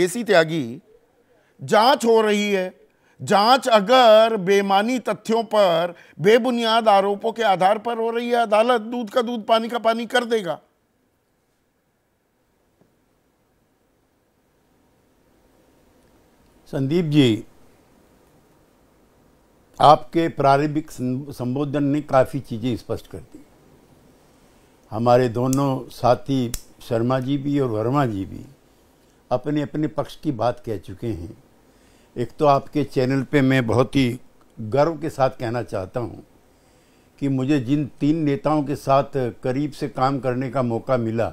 केसी त्यागी, जांच हो रही है, जांच अगर बेमानी तथ्यों पर बेबुनियाद आरोपों के आधार पर हो रही है, अदालत दूध का दूध पानी का पानी कर देगा। संदीप जी, आपके प्रारंभिक संबोधन ने काफ़ी चीज़ें स्पष्ट कर दी। हमारे दोनों साथी शर्मा जी भी और वर्मा जी भी अपने अपने पक्ष की बात कह चुके हैं। एक तो आपके चैनल पे मैं बहुत ही गर्व के साथ कहना चाहता हूं कि मुझे जिन तीन नेताओं के साथ करीब से काम करने का मौका मिला,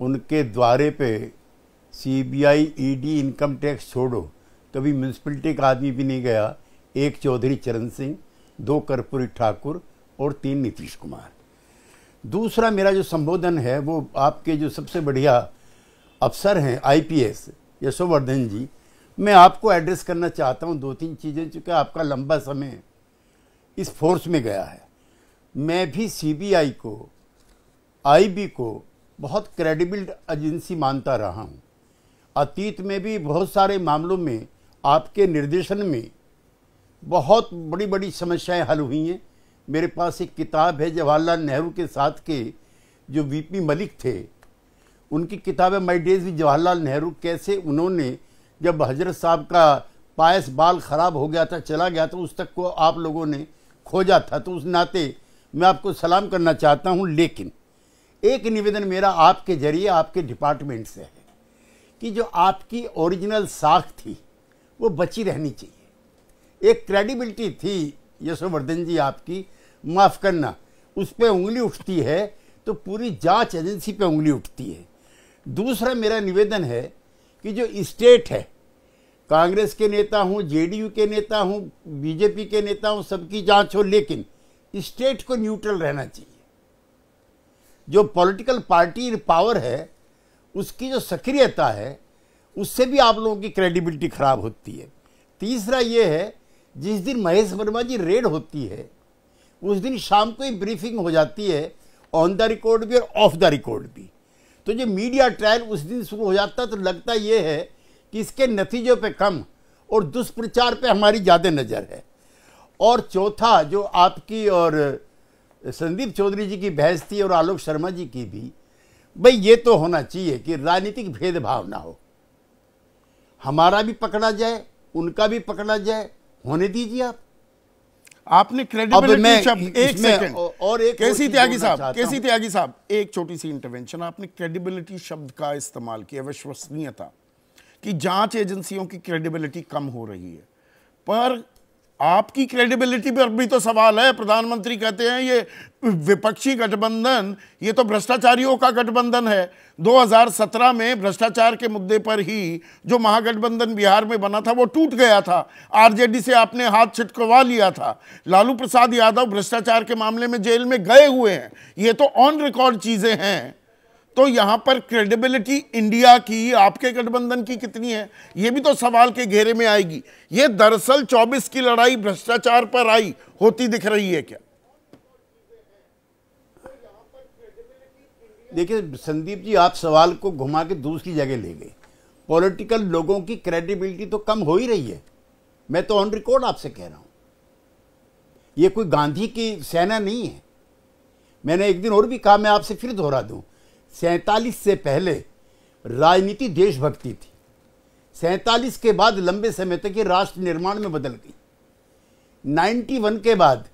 उनके द्वारे पे सीबीआई, ईडी, इनकम टैक्स छोड़ो, कभी म्यूनसिपलिटी का आदमी भी नहीं गया। एक चौधरी चरण सिंह, दो कर्पूरी ठाकुर और तीन नीतीश कुमार। दूसरा मेरा जो संबोधन है वो आपके जो सबसे बढ़िया अफसर हैं आईपीएस यशोवर्धन जी, मैं आपको एड्रेस करना चाहता हूं दो तीन चीज़ें, चूँकि आपका लंबा समय इस फोर्स में गया है। मैं भी सीबीआई को, आईबी को बहुत क्रेडिबल एजेंसी मानता रहा हूं। अतीत में भी बहुत सारे मामलों में आपके निर्देशन में बहुत बड़ी बड़ी समस्याएं हल हुई हैं। मेरे पास एक किताब है जवाहरलाल नेहरू के साथ के जो वीपी मलिक थे, उनकी किताब है my days with Jawaharlal Nehru. कैसे उन्होंने जब हजरत साहब का पायस बाल ख़राब हो गया था, चला गया था, उस तक को आप लोगों ने खोजा था, तो उस नाते मैं आपको सलाम करना चाहता हूँ। लेकिन एक निवेदन मेरा आपके जरिए आपके डिपार्टमेंट से है कि जो आपकी ओरिजिनल साख थी वो बची रहनी चाहिए। एक क्रेडिबिलिटी थी यशोवर्धन जी आपकी, माफ़ करना, उस पर उंगली उठती है तो पूरी जांच एजेंसी पे उंगली उठती है। दूसरा मेरा निवेदन है कि जो स्टेट है, कांग्रेस के नेता हूँ, जेडीयू के नेता हूँ, बीजेपी के नेता हूँ, सबकी जाँच हो, लेकिन स्टेट को न्यूट्रल रहना चाहिए। जो पॉलिटिकल पार्टी पावर है उसकी जो सक्रियता है उससे भी आप लोगों की क्रेडिबिलिटी खराब होती है। तीसरा ये है, जिस दिन महेश वर्मा जी रेड होती है उस दिन शाम को ही ब्रीफिंग हो जाती है, ऑन द रिकॉर्ड भी और ऑफ द रिकॉर्ड भी। तो जो मीडिया ट्रायल उस दिन शुरू हो जाता, तो लगता ये है कि इसके नतीजों पे कम और दुष्प्रचार पे हमारी ज़्यादा नज़र है। और चौथा, जो आपकी और संदीप चौधरी जी की बहस थी और आलोक शर्मा जी की भी, भाई ये तो होना चाहिए कि राजनीतिक भेदभाव ना हो, हमारा भी पकड़ा जाए उनका भी पकड़ा जाए, होने दीजिए आप। आपने क्रेडिबिलिटी शब्द, एक सेकंड, और एक केसी त्यागी साहब एक छोटी सी इंटरवेंशन। आपने क्रेडिबिलिटी शब्द का इस्तेमाल किया, विश्वसनीयता कि जांच एजेंसियों की क्रेडिबिलिटी कम हो रही है, पर आपकी क्रेडिबिलिटी पर भी तो सवाल है। प्रधानमंत्री कहते हैं ये विपक्षी गठबंधन, ये तो भ्रष्टाचारियों का गठबंधन है। 2017 में भ्रष्टाचार के मुद्दे पर ही जो महागठबंधन बिहार में बना था वो टूट गया था। आरजेडी से आपने हाथ छिटकवा लिया था। लालू प्रसाद यादव भ्रष्टाचार के मामले में जेल में गए हुए हैं, ये तो ऑन रिकॉर्ड चीज़ें हैं। तो यहाँ पर क्रेडिबिलिटी इंडिया की, आपके गठबंधन की कितनी है, ये भी तो सवाल के घेरे में आएगी। ये दरअसल 24 की लड़ाई भ्रष्टाचार पर आई होती दिख रही है क्या? देखिए संदीप जी, आप सवाल को घुमा के दूसरी जगह ले गए। पॉलिटिकल लोगों की क्रेडिबिलिटी तो कम हो ही रही है, मैं तो ऑन रिकॉर्ड आपसे कह रहा हूँ। ये कोई गांधी की सेना नहीं है। मैंने एक दिन और भी कहा, मैं आपसे फिर दोहरा दूँ, 47 से पहले राजनीति देशभक्ति थी, 47 के बाद लंबे समय तक ये राष्ट्र निर्माण में बदल गई, 91 के बाद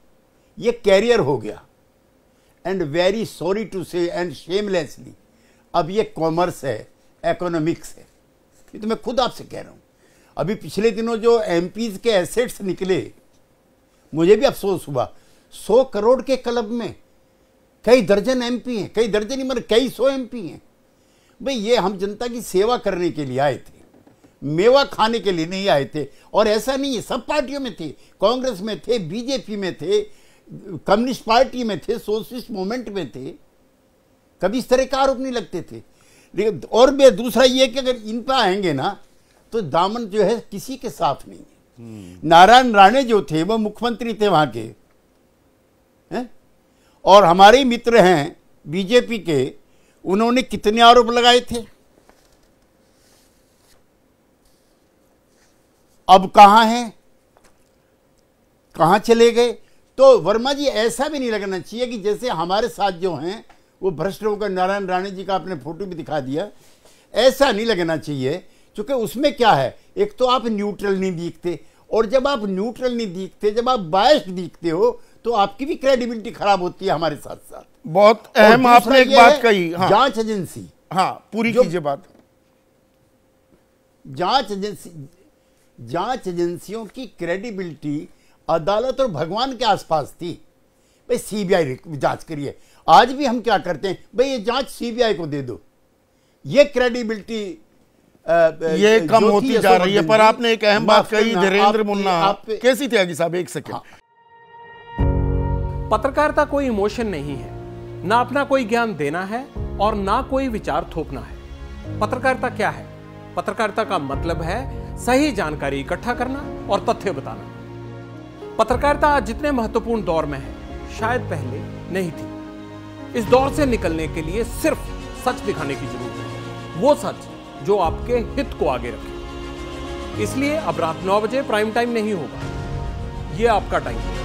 ये कैरियर हो गया, and very sorry to say and shamelessly अब ये कॉमर्स है, इकोनॉमिक्स है। ये तो मैं खुद आपसे कह रहा हूँ। अभी पिछले दिनों जो एमपीज़ के एसेट्स निकले, मुझे भी अफसोस हुआ, 100 करोड़ के क्लब में कई दर्जन एमपी हैं, कई दर्जन ही मगर कई सौ एमपी हैं। भाई ये हम जनता की सेवा करने के लिए आए थे, मेवा खाने के लिए नहीं आए थे। और ऐसा नहीं है, सब पार्टियों में थे, कांग्रेस में थे, बीजेपी में थे, कम्युनिस्ट पार्टी में थे, सोशलिस्ट मूवमेंट में थे, कभी इस तरह के आरोप नहीं लगते थे। लेकिन और भी दूसरा ये कि अगर इन पर आएंगे ना तो दामन जो है किसी के साथ नहीं है। नारायण राणे जो थे वो मुख्यमंत्री थे वहाँ के हैं, और हमारे मित्र हैं बीजेपी के, उन्होंने कितने आरोप लगाए थे, अब कहाँ हैं, कहाँ चले गए। तो वर्मा जी ऐसा भी नहीं लगना चाहिए कि जैसे हमारे साथ जो हैं वो भ्रष्ट होकर नारायण राणे जी का आपने फोटो भी दिखा दिया, ऐसा नहीं लगना चाहिए। क्योंकि उसमें क्या है, एक तो आप न्यूट्रल नहीं दिखते, और जब आप न्यूट्रल नहीं दिखते, जब आप बायस्ड दिखते हो तो आपकी भी क्रेडिबिलिटी खराब होती है हमारे साथ साथ। बहुत अहम आपने एक बात कही, हाँ, जांच एजेंसी, हाँ पूरी कीजिए बात। जांच एजेंसियों की क्रेडिबिलिटी अदालत और भगवान के आसपास थी। भाई सीबीआई जांच करिए, आज भी हम क्या करते हैं, भाई ये जांच सीबीआई को दे दो, ये क्रेडिबिलिटी ये कम होती जा रही है। पर आपने एक अहम बात कही धीरेन्द्र मुन्ना, कैसी त्यागी साहब एक सेकंड। हाँ। पत्रकारिता कोई इमोशन नहीं है, ना अपना कोई ज्ञान देना है और ना कोई विचार थोपना है। पत्रकारिता क्या है? पत्रकारिता का मतलब है सही जानकारी इकट्ठा करना और तथ्य बताना। पत्रकारिता आज जितने महत्वपूर्ण दौर में है शायद पहले नहीं थी। इस दौर से निकलने के लिए सिर्फ सच दिखाने की जरूरत है, वो सच जो आपके हित को आगे रखे। इसलिए अब रात 9 बजे प्राइम टाइम नहीं होगा, ये आपका टाइम है।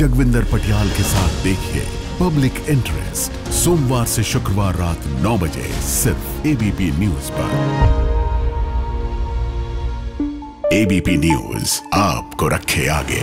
जगविंदर पटियाल के साथ देखिए पब्लिक इंटरेस्ट सोमवार से शुक्रवार रात 9 बजे सिर्फ एबीपी न्यूज पर। एबीपी न्यूज आपको रखे आगे।